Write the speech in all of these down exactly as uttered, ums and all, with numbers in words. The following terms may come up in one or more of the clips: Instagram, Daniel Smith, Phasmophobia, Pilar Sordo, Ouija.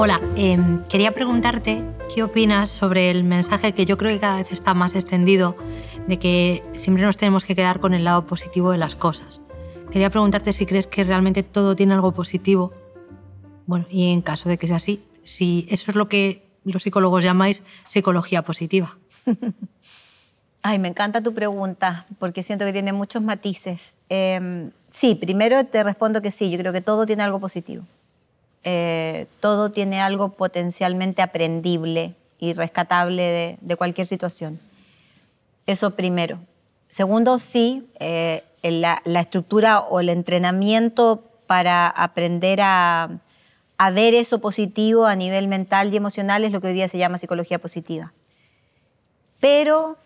Hola, eh, quería preguntarte qué opinas sobre el mensaje que yo creo que cada vez está más extendido de que siempre nos tenemos que quedar con el lado positivo de las cosas. Quería preguntarte si crees que realmente todo tiene algo positivo. Bueno, y en caso de que sea así, si eso es lo que los psicólogos llamáis psicología positiva. Ay, me encanta tu pregunta, porque siento que tiene muchos matices. Eh, sí, primero te respondo que sí, yo creo que todo tiene algo positivo. Eh, todo tiene algo potencialmente aprendible y rescatable de, de cualquier situación. Eso primero. Segundo, sí, eh, la, la estructura o el entrenamiento para aprender a, a ver eso positivo a nivel mental y emocional es lo que hoy día se llama psicología positiva. Pero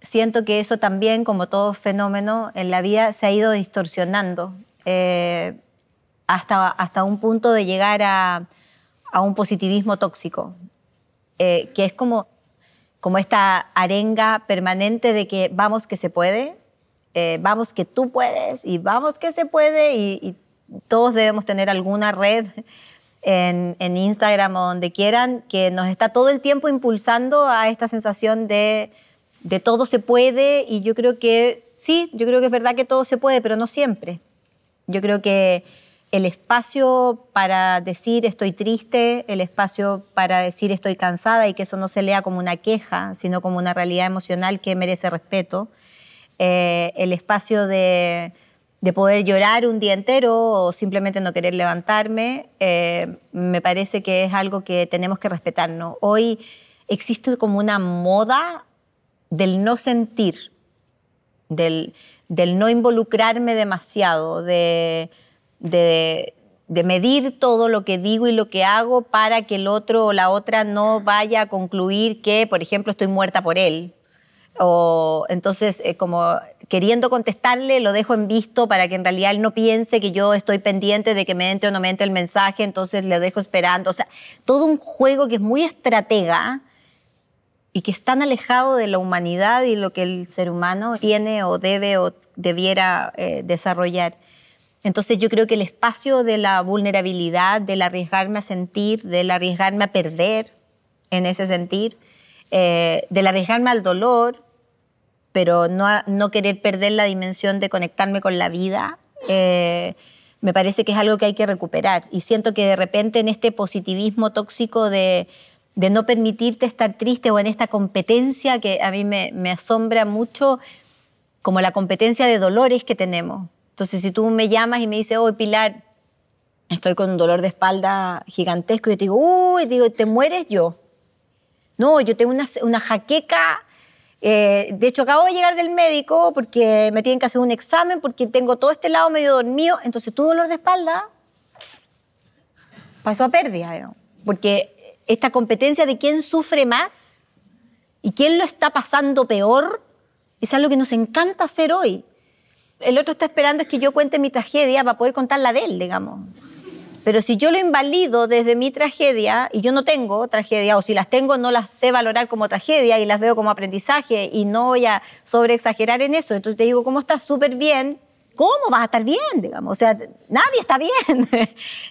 siento que eso también, como todo fenómeno en la vida, se ha ido distorsionando eh, hasta, hasta un punto de llegar a, a un positivismo tóxico, eh, que es como, como esta arenga permanente de que vamos que se puede, eh, vamos que tú puedes y vamos que se puede y, y todos debemos tener alguna red en, en Instagram o donde quieran que nos está todo el tiempo impulsando a esta sensación de... de todo se puede y yo creo que sí, yo creo que es verdad que todo se puede, pero no siempre. Yo creo que el espacio para decir estoy triste, el espacio para decir estoy cansada y que eso no se lea como una queja, sino como una realidad emocional que merece respeto, eh, el espacio de, de poder llorar un día entero o simplemente no querer levantarme, eh, me parece que es algo que tenemos que respetarnos. Hoy existe como una moda del no sentir, del, del no involucrarme demasiado, de, de, de medir todo lo que digo y lo que hago para que el otro o la otra no vaya a concluir que, por ejemplo, estoy muerta por él. O entonces, eh, como queriendo contestarle, lo dejo en visto para que en realidad él no piense que yo estoy pendiente de que me entre o no me entre el mensaje, entonces le dejo esperando. O sea, todo un juego que es muy estratega, y que es tan alejado de la humanidad y lo que el ser humano tiene o debe o debiera eh, desarrollar. Entonces yo creo que el espacio de la vulnerabilidad, del arriesgarme a sentir, del arriesgarme a perder en ese sentir, eh, del arriesgarme al dolor, pero no, no querer perder la dimensión de conectarme con la vida, eh, me parece que es algo que hay que recuperar. Y siento que de repente en este positivismo tóxico de... de no permitirte estar triste o en esta competencia que a mí me, me asombra mucho, como la competencia de dolores que tenemos. Entonces, si tú me llamas y me dices, oh, Pilar, estoy con un dolor de espalda gigantesco, y yo te digo, uy, digo, te mueres yo. No, yo tengo una, una jaqueca. Eh, de hecho, acabo de llegar del médico porque me tienen que hacer un examen porque tengo todo este lado medio dormido. Entonces, tu dolor de espalda pasó a pérdida, ¿no? Porque... esta competencia de quién sufre más y quién lo está pasando peor es algo que nos encanta hacer hoy. El otro está esperando es que yo cuente mi tragedia para poder contar la de él, digamos. Pero si yo lo invalido desde mi tragedia y yo no tengo tragedia, o si las tengo no las sé valorar como tragedia y las veo como aprendizaje y no voy a sobreexagerar en eso, entonces te digo, ¿cómo estás? Súper bien. ¿Cómo vas a estar bien? Digamos. O sea, nadie está bien.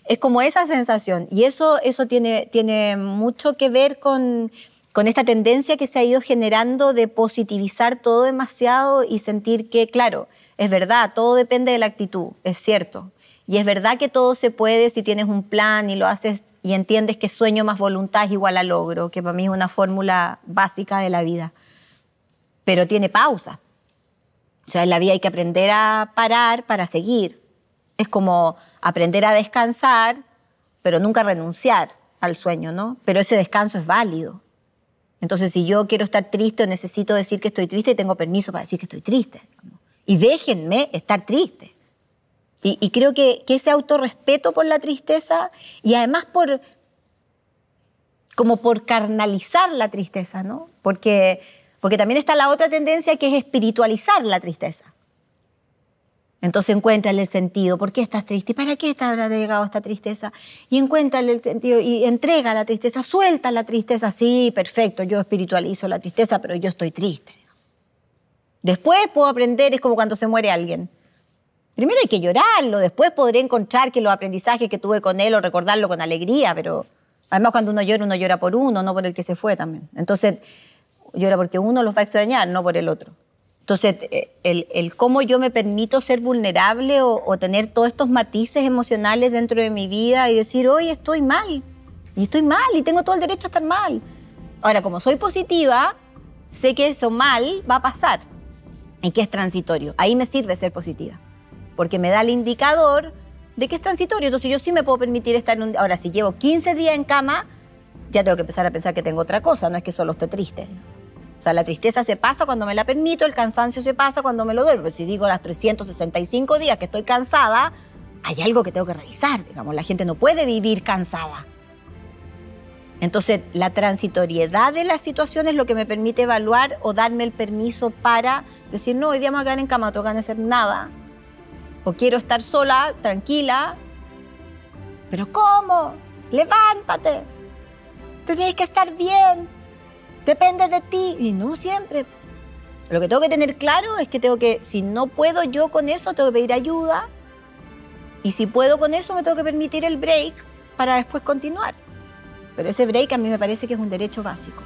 Es como esa sensación. Y eso, eso tiene, tiene mucho que ver con, con esta tendencia que se ha ido generando de positivizar todo demasiado y sentir que, claro, es verdad, todo depende de la actitud, es cierto. Y es verdad que todo se puede si tienes un plan y lo haces y entiendes que sueño más voluntad es igual a logro, que para mí es una fórmula básica de la vida. Pero tiene pausas. O sea, en la vida hay que aprender a parar para seguir. Es como aprender a descansar, pero nunca renunciar al sueño, ¿no? Pero ese descanso es válido. Entonces, si yo quiero estar triste o necesito decir que estoy triste, tengo permiso para decir que estoy triste. Y déjenme estar triste. Y, y creo que, que ese autorrespeto por la tristeza y además por... como por carnalizar la tristeza, ¿no? Porque... porque también está la otra tendencia que es espiritualizar la tristeza. Entonces, encuéntrale el sentido. ¿Por qué estás triste? ¿Para qué te habrá llegado esta tristeza? Y encuéntrale el sentido y entrega la tristeza, suelta la tristeza. Sí, perfecto, yo espiritualizo la tristeza, pero yo estoy triste. Después puedo aprender, es como cuando se muere alguien. Primero hay que llorarlo, después podré encontrar que los aprendizajes que tuve con él o recordarlo con alegría, pero Además, cuando uno llora, uno llora por uno, no por el que se fue también. Entonces, llora porque uno los va a extrañar, no por el otro. Entonces, el, el cómo yo me permito ser vulnerable o, o tener todos estos matices emocionales dentro de mi vida y decir, hoy estoy mal, y estoy mal, y tengo todo el derecho a estar mal. Ahora, como soy positiva, sé que eso mal va a pasar y que es transitorio. Ahí me sirve ser positiva, porque me da el indicador de que es transitorio. Entonces yo sí me puedo permitir estar en un... Ahora, si llevo quince días en cama, ya tengo que empezar a pensar que tengo otra cosa, no es que solo esté triste. O sea, la tristeza se pasa cuando me la permito, el cansancio se pasa cuando me lo duermo. Pero si digo las trescientos sesenta y cinco días que estoy cansada, hay algo que tengo que revisar, digamos. La gente no puede vivir cansada. Entonces, la transitoriedad de la situación es lo que me permite evaluar o darme el permiso para decir, no, hoy día me voy a quedar en cama, no tengo ganas de hacer nada. O quiero estar sola, tranquila. ¿Pero cómo? Levántate. Tú tienes que estar bien. Depende de ti. Y no siempre. Lo que tengo que tener claro es que tengo que, si no puedo yo con eso, tengo que pedir ayuda. Y si puedo con eso, me tengo que permitir el break para después continuar. Pero ese break a mí me parece que es un derecho básico.